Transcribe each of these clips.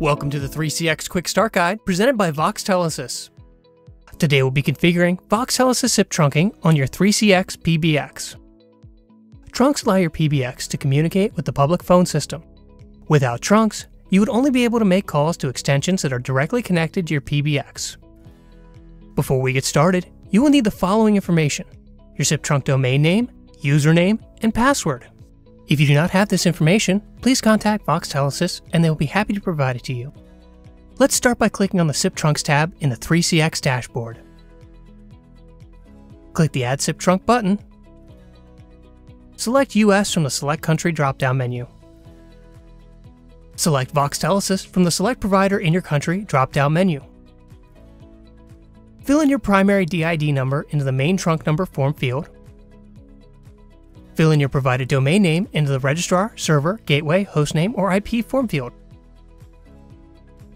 Welcome to the 3CX Quick Start Guide presented by Voxtelesys. Today we'll be configuring Voxtelesys SIP trunking on your 3CX PBX. Trunks allow your PBX to communicate with the public phone system. Without trunks, you would only be able to make calls to extensions that are directly connected to your PBX. Before we get started, you will need the following information: your SIP trunk domain name, username, and password. If you do not have this information, please contact Voxtelesys and they will be happy to provide it to you. Let's start by clicking on the SIP Trunks tab in the 3CX dashboard. Click the Add SIP Trunk button. Select US from the Select Country drop-down menu. Select Voxtelesys from the Select Provider in Your Country drop-down menu. Fill in your primary DID number into the Main Trunk Number form field. Fill in your provided domain name into the registrar, server, gateway, hostname, or IP form field.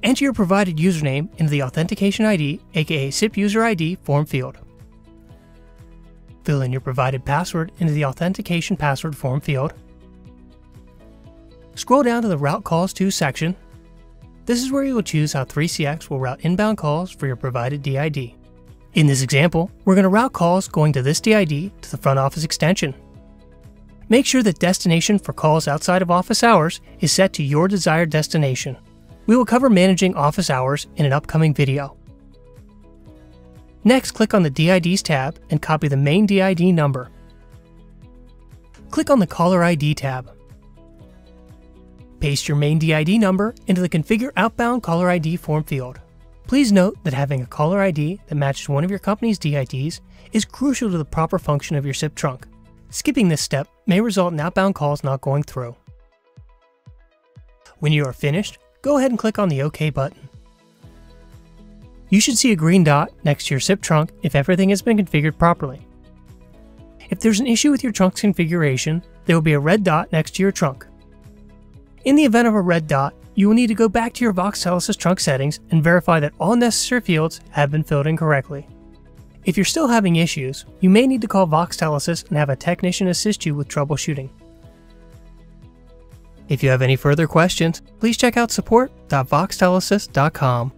Enter your provided username into the authentication ID, aka SIP user ID form field. Fill in your provided password into the authentication password form field. Scroll down to the Route Calls To section. This is where you will choose how 3CX will route inbound calls for your provided DID. In this example, we're going to route calls going to this DID to the front office extension. Make sure that destination for calls outside of office hours is set to your desired destination. We will cover managing office hours in an upcoming video. Next, click on the DIDs tab and copy the main DID number. Click on the Caller ID tab. Paste your main DID number into the Configure Outbound Caller ID form field. Please note that having a caller ID that matches one of your company's DIDs is crucial to the proper function of your SIP trunk. Skipping this step may result in outbound calls not going through. When you are finished, go ahead and click on the OK button. You should see a green dot next to your SIP trunk if everything has been configured properly. If there's an issue with your trunk's configuration, there will be a red dot next to your trunk. In the event of a red dot, you will need to go back to your Voxtelesys trunk settings and verify that all necessary fields have been filled in correctly. If you're still having issues, you may need to call Voxtelesys and have a technician assist you with troubleshooting. If you have any further questions, please check out support.voxtelesys.com.